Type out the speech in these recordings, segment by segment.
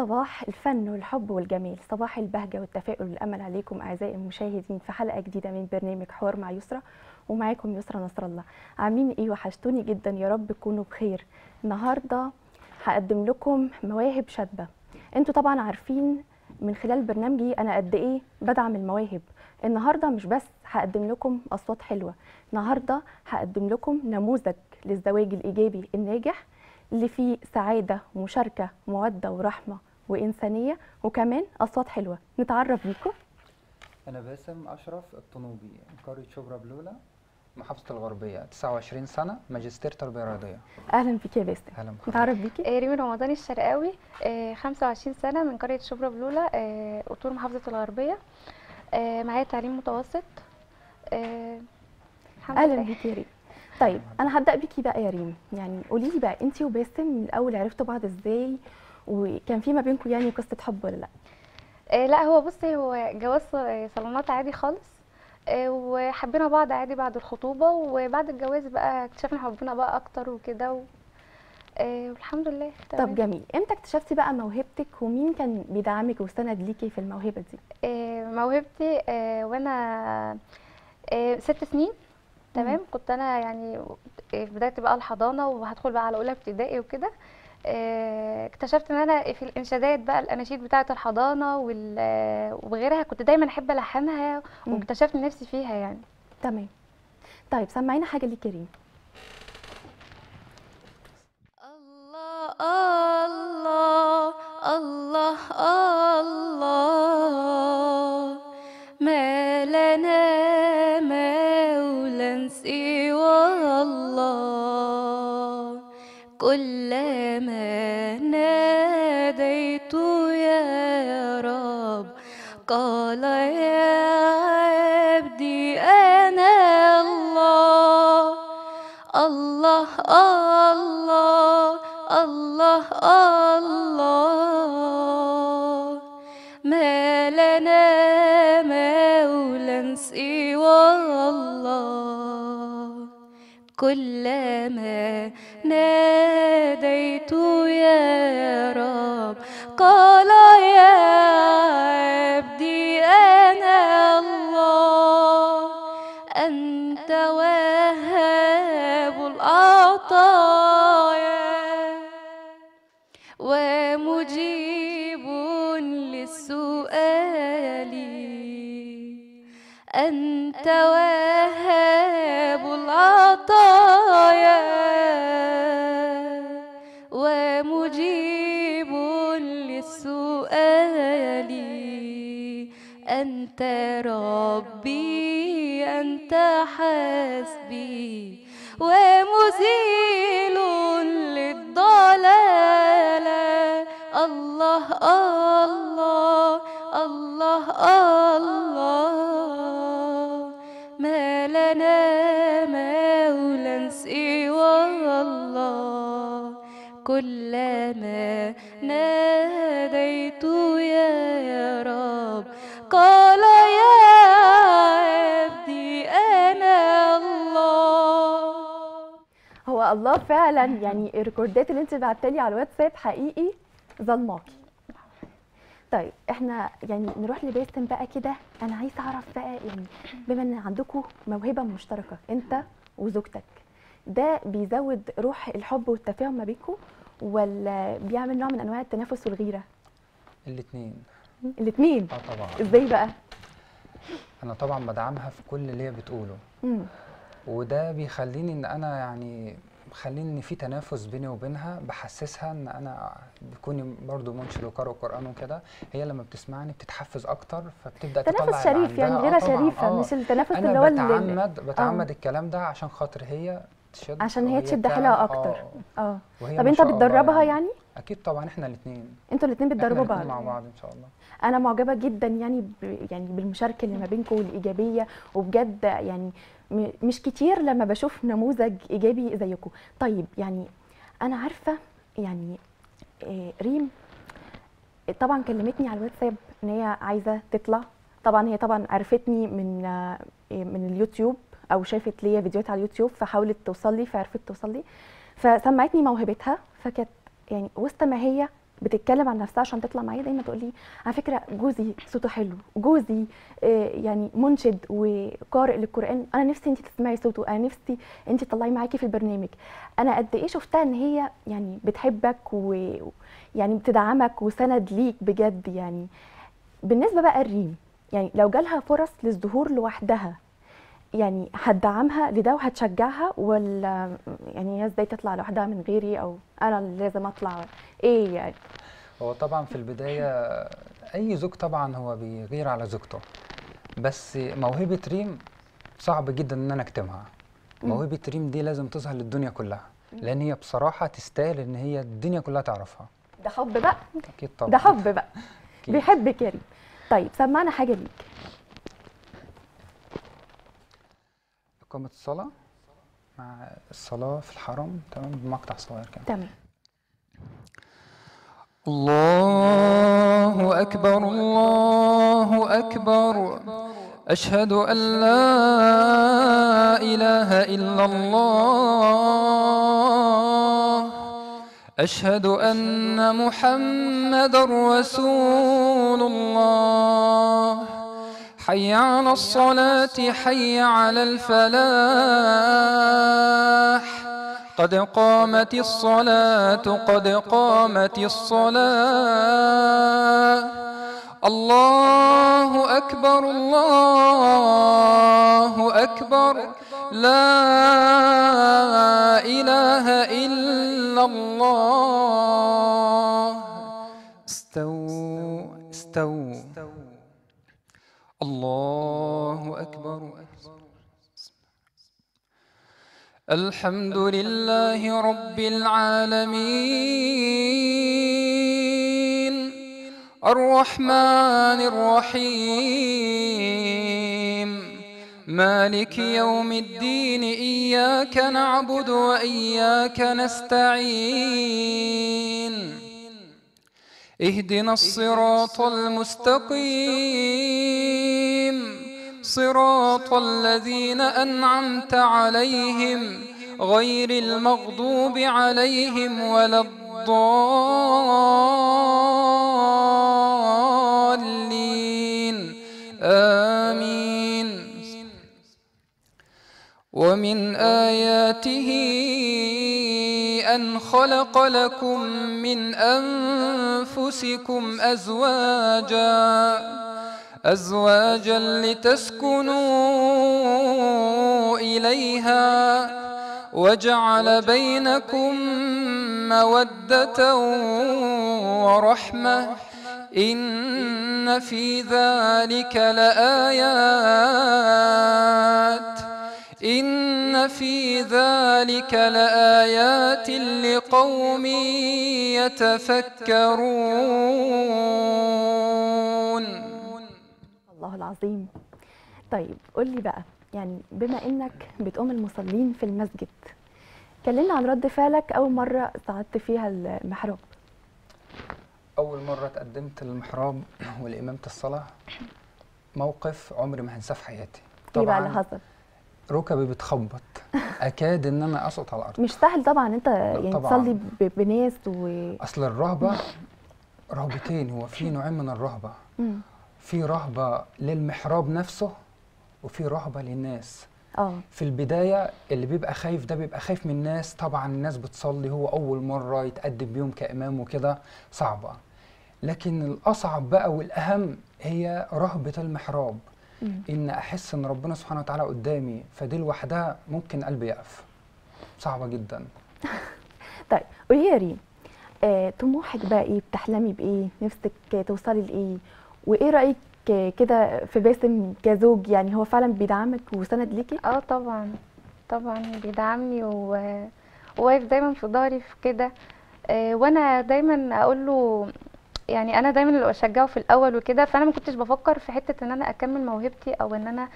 صباح الفن والحب والجمال، صباح البهجة والتفاؤل والأمل عليكم أعزائي المشاهدين في حلقة جديدة من برنامج حوار مع يسرا، ومعاكم يسرا نصر الله. عاملين إيه؟ وحشتوني جدا، يا رب تكونوا بخير. النهاردة هقدم لكم مواهب شابة. انتوا طبعا عارفين من خلال برنامجي أنا قد إيه بدعم المواهب. النهاردة مش بس هقدم لكم أصوات حلوة، النهاردة هقدم لكم نموذج للزواج الإيجابي الناجح اللي فيه سعادة ومشاركة ومودة ورحمة وإنسانية، وكمان أصوات حلوة. نتعرف بيكم. أنا باسم أشرف الطنوبي من قرية شبرا بلولا، محافظة الغربية، 29 سنة، ماجستير تربية رياضية. أهلا بك يا باسم. أهلا بك. نتعرف بيكي. ريمي رمضان الشرقاوي، 25 سنة، من قرية شبرا بلولا، أطور، محافظة الغربية، معايا تعليم متوسط. أهلا بك يا ريمي. طيب انا هبدا بيكي بقى يا ريم، يعني قولي لي بقى انت وباسم من الاول عرفتوا بعض ازاي، وكان في ما بينكم يعني قصه حب ولا لا؟ لا، هو بصي، هو جواز صالونات عادي خالص، وحبينا بعض عادي بعد الخطوبه، وبعد الجواز بقى اكتشفنا حبنا بقى اكتر وكده والحمد لله. طب جميل، امتى اكتشفتي بقى موهبتك، ومين كان بيدعمك وسند ليكي في الموهبه دي؟ موهبتي وانا 6 سنين، تمام. كنت انا يعني في بدايه بقى الحضانه، وهدخل بقى على اولى ابتدائي وكده. اكتشفت ان انا في الانشادات بقى، الاناشيد بتاعه الحضانه وغيرها، كنت دايما احب الحنها، واكتشفت نفسي فيها يعني. تمام. طيب سمعينا حاجه ليك يا ريم. الله الله الله الله، ما لنا مولا سوى الله، كلما ناديت يا رب قال يا عبدي أنا الله. الله الله الله الله، ما لنا سوى الله، كلما ناديت يا رب قال يا عبدي أنا الله، أنت وهاب العطايا ومجيب للسؤال، أنت وهاب العطايا ومجيب للسؤال، أنت ربي أنت حسبي ومزيل للضلال. الله الله الله الله، ما لنا مولا سوى الله، كلما ناديت يا رب قال يا عبدي أنا الله. هو الله فعلا، يعني الريكوردات اللي انت بعتها لي على الواتساب حقيقي ظلماكي. طيب احنا يعني نروح لباسم بقى كده، انا عايزه اعرف بقى، يعني بما ان عندكم موهبه مشتركه انت وزوجتك، ده بيزود روح الحب والتفاهم ما بينكم، ولا بيعمل نوع من انواع التنافس والغيره؟ الاثنين. الاثنين؟ اه طبعا. ازاي بقى؟ انا طبعا بدعمها في كل اللي هي بتقوله، وده بيخليني ان انا يعني خليني ان في تنافس بيني وبينها، بحسسها ان انا بكوني برضو منشد وقارئ قران وكده، هي لما بتسمعني بتتحفز اكتر، فبتبدا تطلع تنافس شريف يعني، غيره شريفه. مش التنافس اللي هو بتعمد الكلام ده عشان خاطر هي تشد، عشان هي تشد حيلها اكتر. طب انت بتدربها يعني؟ اكيد طبعا، احنا الاثنين. انتوا الاثنين بتدربوا بعض مع بعض ان شاء الله. انا معجبه جدا يعني بالمشاركه اللي ما بينكم والايجابيه، وبجد يعني مش كتير لما بشوف نموذج ايجابي زيكم. طيب يعني انا عارفه يعني ريم طبعا كلمتني على الواتساب ان هي عايزه تطلع، طبعا هي طبعا عرفتني من اليوتيوب، او شافت ليا فيديوهات على اليوتيوب، فحاولت توصل لي، فعرفت توصل لي، فسمعتني موهبتها، فكانت يعني وسط ما هي بتتكلم عن نفسها عشان تطلع معايا دايما تقول لي على فكره جوزي صوته حلو، جوزي يعني منشد وقارئ للقران، انا نفسي انت تسمعي صوته، انا نفسي انت تطلعي معاكي في البرنامج. انا قد ايه شفتها ان هي يعني بتحبك ويعني بتدعمك وسند ليك بجد. يعني بالنسبه بقى لريمي، يعني لو جالها فرص للظهور لوحدها يعني هتدعمها لده وهتشجعها، ولا يعني هي ازاي تطلع لوحدها من غيري او انا اللي لازم اطلع ايه يعني؟ هو طبعا في البدايه اي زوج طبعا هو بيغير على زوجته، بس موهبه ريم صعب جدا ان انا اكتمها. موهبه ريم دي لازم تظهر للدنيا كلها، لان هي بصراحه تستاهل ان هي الدنيا كلها تعرفها. ده حب بقى، اكيد طبعا ده حب بقى بيحبك يا ريم. طيب سمعنا حاجه ليك. إقامة الصلاة مع الصلاة في الحرم، تمام، بمقطع صغير كده. تمام. الله أكبر الله أكبر، أشهد أن لا إله إلا الله، أشهد أن محمدا رسول الله. حي على الصلاة، حي على الفلاح، قد قامت الصلاة، قد قامت الصلاة. الله أكبر الله أكبر، لا إله إلا الله. استووا استووا. الله أكبر. الحمد لله رب العالمين، الرحمن الرحيم، مالك يوم الدين، إياك نعبد وإياك نستعين، اهدنا الصراط المستقيم، صراط الذين أنعمت عليهم، غير المغضوب عليهم ولا الضالين، آمين. ومن آياته أن خلق لكم من أنفسكم أزواجا لتسكنوا إليها، وجعل بينكم مودة ورحمة، إن في ذلك لآيات، إن في ذلك لآيات لقوم يتفكرون. الله العظيم. طيب قولي بقى، يعني بما إنك بتقوم المصلين في المسجد، كلمنا عن رد فعلك أول مرة صعدت فيها المحراب. أول مرة تقدمت للمحراب والإمامة الصلاة، موقف عمري ما هنساه في حياتي. إيه بقى اللي حصل؟ ركبي بتخبط، اكاد ان انا اسقط على الارض. مش سهل طبعا انت يعني تصلي بناس اصل الرهبه رهبتين، هو في نوعين من الرهبه، في رهبه للمحراب نفسه وفي رهبه للناس. في البدايه اللي بيبقى خايف ده بيبقى خايف من الناس، طبعا الناس بتصلي، هو اول مره يتقدم بيهم كامام وكده، صعبه. لكن الاصعب بقى والاهم هي رهبه المحراب، إن أحس إن ربنا سبحانه وتعالى قدامي، فدي لوحدها ممكن قلبي يقف. صعبة جدا. طيب قولي يا ريم، طموحك بقى إيه؟ بتحلمي بإيه؟ نفسك توصلي لإيه؟ وإيه رأيك كده في باسم كزوج؟ يعني هو فعلا بيدعمك وسند ليكي؟ طبعا طبعا بيدعمني وواقف دايما في ظهري في كده، وأنا دايما أقول له يعني انا دايما اللي بشجعه في الاول وكده، فانا ما كنتش بفكر في حته ان انا اكمل موهبتي او ان انا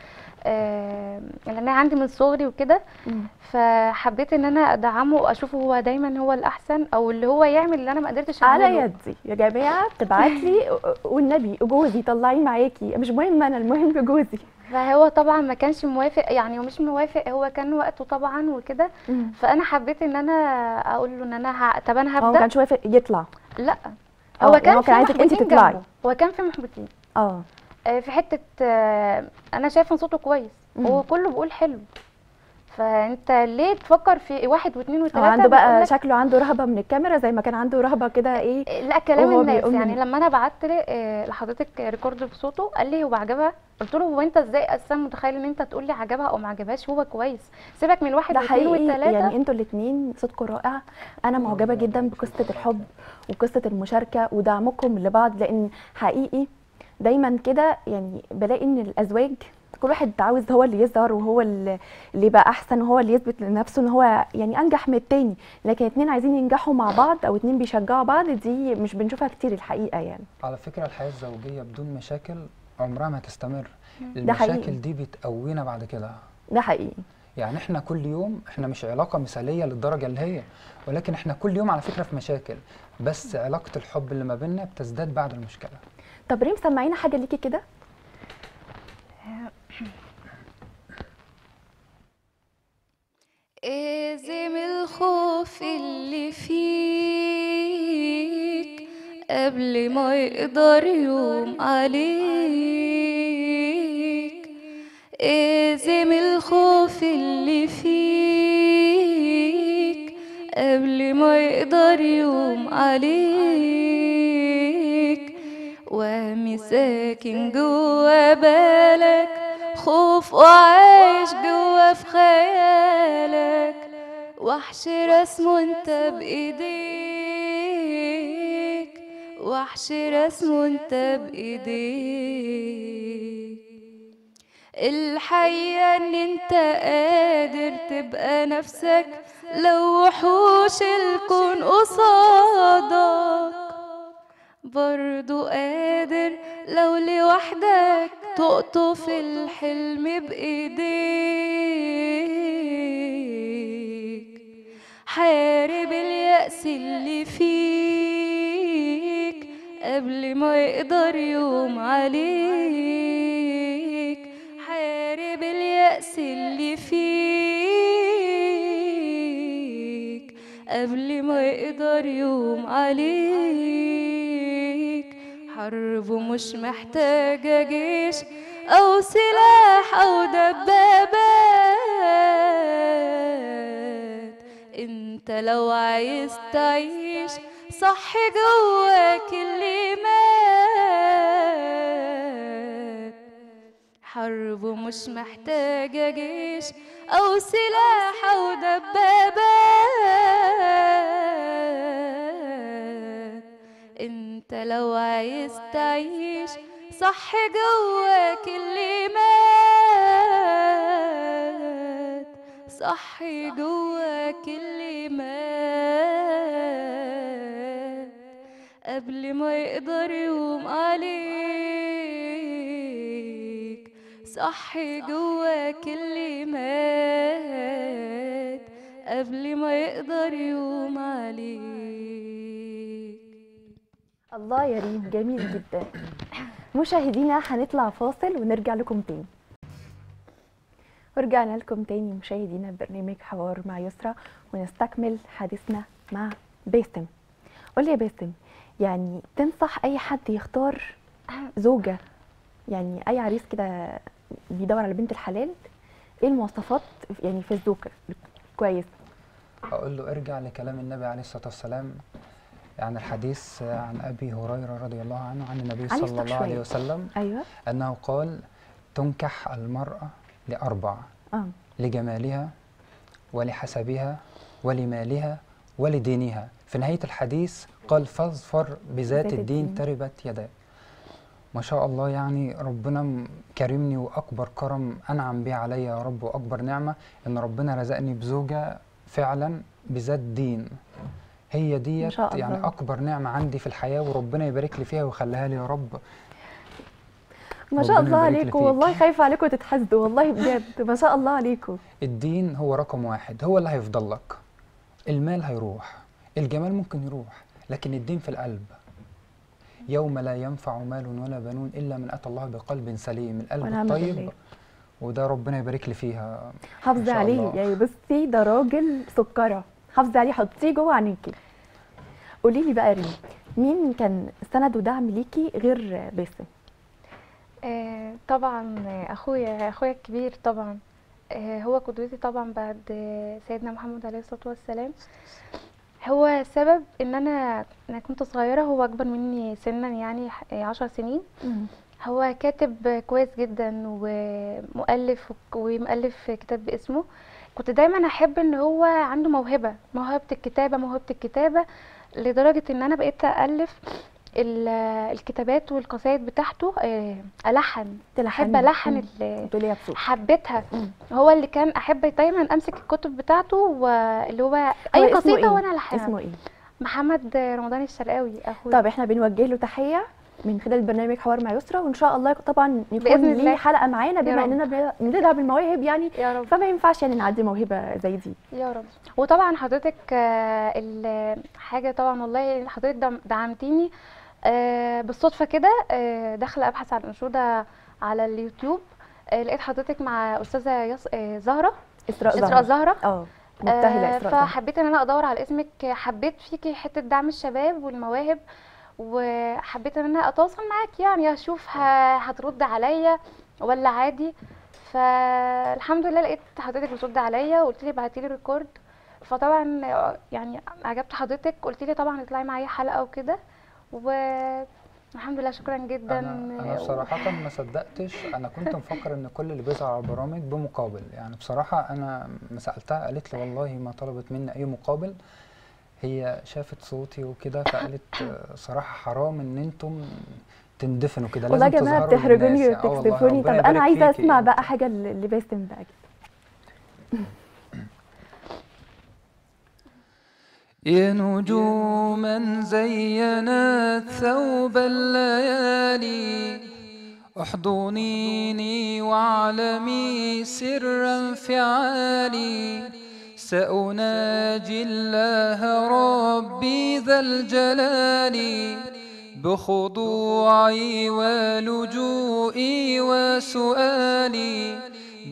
لان انا عندي من صغري وكده، فحبيت ان انا ادعمه واشوفه هو دايما هو الاحسن او اللي هو يعمل اللي انا ما قدرتش اعمله. على يدي يا جماعه بتبعت لي والنبي جوزي طلعي معاكي، مش مهم انا، المهم جوزي. فهو طبعا ما كانش موافق، يعني هو مش موافق، هو كان وقته طبعا وكده، فانا حبيت ان انا اقول له ان انا طب انا هبدا. هو ما كانش موافق يطلع؟ لا هو كان في محبطين جنبه، هو كان في محبطين في حته. انا شايفه صوته كويس وكله بيقول حلو، فانت ليه تفكر في واحد واثنين وثلاثه؟ عنده بقى شكله عنده رهبه من الكاميرا زي ما كان عنده رهبه كده ايه؟ لا كلام الناس يعني. لما انا بعت لحضرتك ريكورد بصوته قال لي هو عجبها، قلت له هو انت ازاي اصلا متخيل ان انت تقول لي عجبها او ما عجبهاش؟ هو كويس، سيبك من واحد واثنين وثلاثه. يعني انتوا الاثنين صوتكم رائع، انا معجبه جدا بقصه الحب وقصه المشاركه ودعمكم لبعض، لان حقيقي دايما كده يعني بلاقي ان الازواج كل واحد عاوز هو اللي يظهر وهو اللي يبقى احسن وهو اللي يثبت لنفسه ان هو يعني انجح من التاني، لكن اتنين عايزين ينجحوا مع بعض او اتنين بيشجعوا بعض دي مش بنشوفها كتير الحقيقه يعني. على فكره الحياه الزوجيه بدون مشاكل عمرها ما هتستمر، المشاكل دي بتقوينا بعد كده. ده حقيقي. يعني احنا كل يوم، احنا مش علاقه مثاليه للدرجه اللي هي، ولكن احنا كل يوم على فكره في مشاكل، بس علاقه الحب اللي ما بيننا بتزداد بعد المشكله. طب ريم سمعينا حاجه ليكي كده. اهزم الخوف اللي فيك قبل ما يقدر يقوم عليك، اهزم الخوف اللي فيك قبل ما يقدر يقوم عليك، وهم ساكن جوا بالك، خوف وعايش جوا في خيالك، وحش رسمه انت بايديك، وحش رسمه انت بايديك. الحقيقة ان انت قادر تبقى نفسك لو وحوش الكون قصادك، برضو قادر لو لوحدك تقطف الحلم بإيديك. حارب اليأس اللي فيك قبل ما يقدر يقوم عليك، حارب اليأس اللي فيك قبل ما يقدر يقوم عليك. حرب مش محتاجة جيش أو سلاح أو دبابات، انت لو عايز تعيش صح جواك اللي مات. حرب مش محتاجة جيش أو سلاح أو دبابات، انت لو عايز تعيش صح جواك اللي مات، صح جواك اللي مات قبل ما يقدر يقوم عليك، صح جواك اللي مات قبل ما يقدر يقوم عليك. الله يا ريم جميل جدا. مشاهدينا هنطلع فاصل ونرجع لكم تاني. ورجعنا لكم تاني مشاهدينا ببرنامج حوار مع يسرا، ونستكمل حديثنا مع باسم. قول لي يا باسم، يعني تنصح اي حد يختار زوجه، يعني اي عريس كده بيدور على بنت الحلال، ايه المواصفات يعني في الزوجه كويس؟ اقول له ارجع لكلام النبي عليه الصلاه والسلام، يعني الحديث عن أبي هريرة رضي الله عنه عن النبي صلى الله عليه وسلم أنه قال تنكح المرأة لأربع، لجمالها ولحسبها ولمالها ولدينها. في نهاية الحديث قال فاظفر بذات الدين تربت يداك. ما شاء الله، يعني ربنا كرمني، وأكبر كرم أنعم به علي يا رب وأكبر نعمة أن ربنا رزقني بزوجة فعلا بذات دين، هي ديت يعني اكبر نعمه عندي في الحياه، وربنا يبارك لي فيها ويخليها لي يا رب. ما شاء الله عليكم، والله خايفه عليكم تتحسدوا والله بجد، ما شاء الله عليكم. الدين هو رقم واحد، هو اللي هيفضل لك. المال هيروح، الجمال ممكن يروح، لكن الدين في القلب. يوم لا ينفع مال ولا بنون الا من اتى الله بقلب سليم، القلب الطيب، وده ربنا يبارك لي فيها. حافظي عليه يعني، بصي ده راجل سكره، حافظي عليه، حطيه جوه عينيكي. قولي لي بقى ريم، مين كان سند ودعم ليكي غير باسم؟ طبعا اخويا الكبير طبعا، هو قدوتي طبعا بعد سيدنا محمد عليه الصلاه والسلام. هو سبب ان انا كنت صغيره، هو اكبر مني سنا يعني 10 سنين. هو كاتب كويس جدا ومؤلف، ومؤلف كتاب باسمه. كنت دايما احب ان هو عنده موهبه الكتابه لدرجه ان انا بقيت الف الكتابات والقصايد بتاعته، الحن، احب الحن حبيتها. هو اللي كان احب دايما امسك الكتب بتاعته، واللي هو اي قصيده إيه؟ وانا الحنها. اسمه ايه؟ محمد رمضان الشرقاوي اخويا. طب احنا بنوجه له تحيه من خلال برنامج حوار مع يسرا، وان شاء الله طبعا يكون ليه حلقه معانا، بما اننا بندعم المواهب يعني، فما ينفعش يعني نعدي موهبه زي دي يا رب. وطبعا حضرتك حاجه طبعا، والله حضرتك دعمتيني بالصدفه كده، داخله ابحث عن انشوده على اليوتيوب، لقيت حضرتك مع استاذه إسراء زهره. مبتهله إسراء، فحبيت ان انا ادور على اسمك. حبيت فيكي حته دعم الشباب والمواهب، وحبيت ان انا اتواصل معاك يعني، اشوف هترد عليا ولا عادي. فالحمد لله لقيت حضرتك بترد عليا، وقلت لي ابعتي لي ريكورد، فطبعا يعني عجبت حضرتك، قلت لي طبعا اطلعي معايا حلقه وكده، والحمد لله شكرا جدا. انا بصراحه ما صدقتش، انا كنت مفكر ان كل اللي بيظهر على البرامج بمقابل يعني. بصراحه انا ما سالتها، قالت لي والله ما طلبت مني اي مقابل، هي شافت صوتي وكده، فقالت صراحه حرام ان انتم تندفنوا كده، لازم تظهروا. والله يا جماعه بتحرجوني وبتكسفوني. طب انا عايزه اسمع بقى حاجه اللي باسم بقى كده. يا نجوما زينت ثوب الليالي، احضنيني واعلمي سر انفعالي، سأناجي الله ربي ذا الجلال بخضوعي ولجوئي وسؤالي،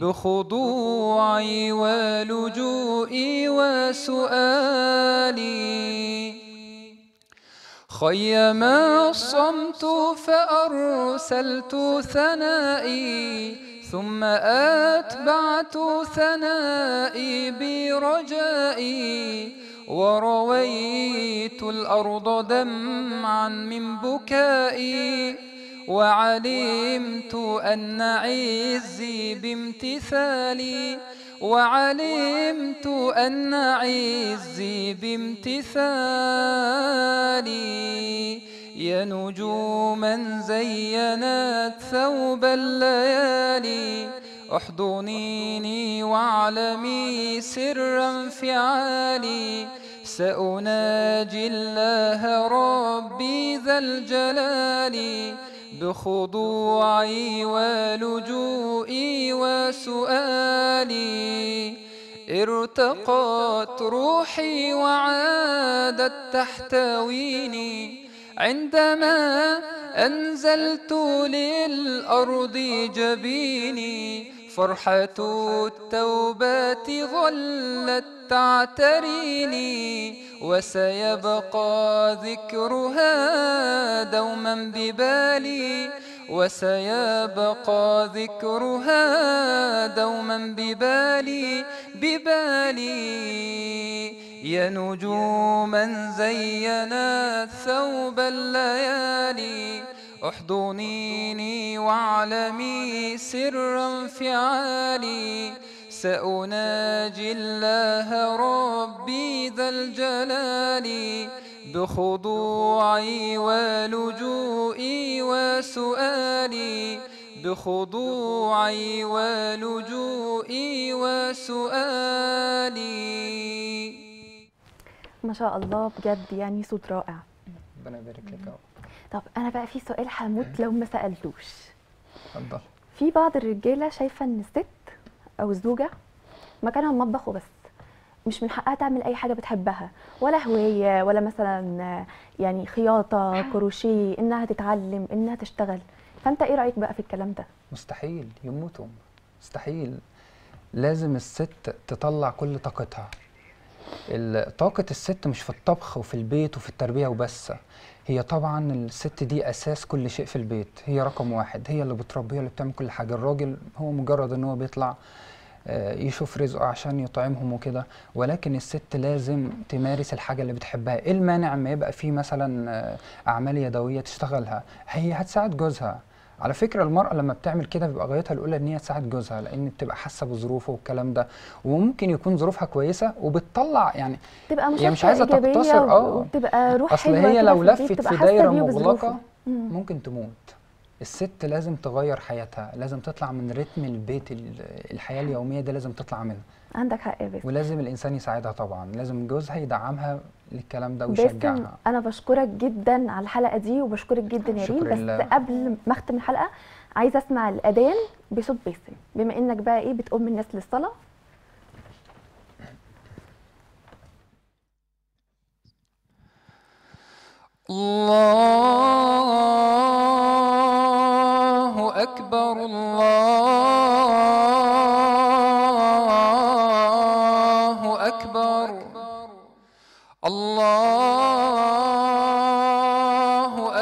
بخضوعي ولجوئي وسؤالي. خيما صمت فأرسلت ثنائي، ثم أتبعت ثنائي برجائي، ورويت الأرض دمعا من بكائي، وعلمت أن عزي بامتثالي، وعلمت أن عزي بامتثالي. يا نجوما زينت ثوب الليالي، احضنيني واعلمي سر انفعالي، سأناجي الله ربي ذا الجلال بخضوعي ولجوئي وسؤالي. ارتقت روحي وعادت تحتويني، عندما أنزلت للأرض جبيني، فرحة التوبة ظلت تعتريني، وسيبقى ذكرها دوما ببالي، وسيبقى ذكرها دوما ببالي. يا نجوما زينت ثوب الليالي، احضنيني واعلمي سر انفعالي، سأناجي الله ربي ذا الجلال بخضوعي ولجوئي وسؤالي، بخضوعي ولجوئي وسؤالي. ما شاء الله بجد يعني صوت رائع، ربنا يبارك لك. طب انا بقى في سؤال هموت لو ما سالتوش. اتفضل. في بعض الرجاله شايفه ان الست او الزوجه مكانها المطبخ وبس، مش من حقها تعمل اي حاجه بتحبها، ولا هوايه ولا مثلا يعني خياطه كروشيه، انها تتعلم انها تشتغل. فانت ايه رايك بقى في الكلام ده؟ مستحيل، يموتهم مستحيل. لازم الست تطلع كل طاقتها، طاقة الست مش في الطبخ وفي البيت وفي التربية وبس. هي طبعا الست دي اساس كل شيء في البيت، هي رقم واحد، هي اللي بتربي، هي اللي بتعمل كل حاجة. الراجل هو مجرد ان هو بيطلع يشوف رزقه عشان يطعمهم وكده، ولكن الست لازم تمارس الحاجة اللي بتحبها. ايه المانع ما يبقى فيه مثلا اعمال يدوية تشتغلها؟ هي هتساعد جوزها. على فكرة المرأة لما بتعمل كده بيبقى غايتها الأولى إن هي تساعد جوزها، لأن بتبقى حاسة بظروفه والكلام ده، وممكن يكون ظروفها كويسة وبتطلع يعني تبقى مش عايزة تقتصر وبتبقى روح أصل حلوة. هي لو لفت في دايرة مغلقة ممكن تموت. الست لازم تغير حياتها، لازم تطلع من رتم البيت، الحياة اليومية دي لازم تطلع منها. عندك حق يا باسم. ولازم الإنسان يساعدها طبعا، لازم جوزها يدعمها للكلام ده ويشجعها. باسم أنا بشكرك جدا على الحلقة دي وبشكرك جدا يا ريم، بس قبل ما أختم الحلقة عايزة أسمع الأذان بصوت باسم، بما إنك بقى إيه بتقوم الناس للصلاة. الله أكبر الله أكبر الله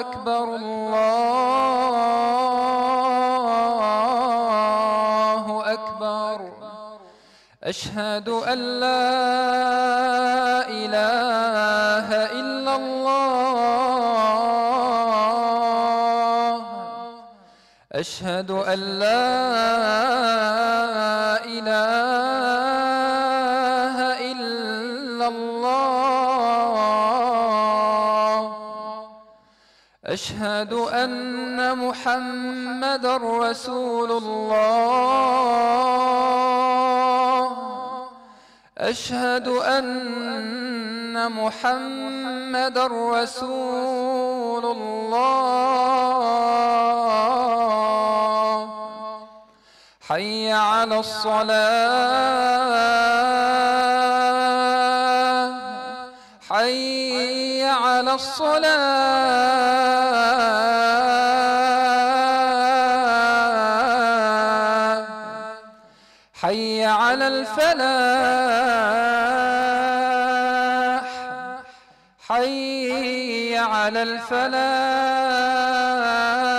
أكبر الله أكبر أشهد أن لا إله إلا الله أشهد أن لا إله إلا الله أشهد أن محمدًا رسول الله أشهد أن محمدًا رسول الله حي على الصلاة حي على الصلاة حي على الفلاح حي على الفلاح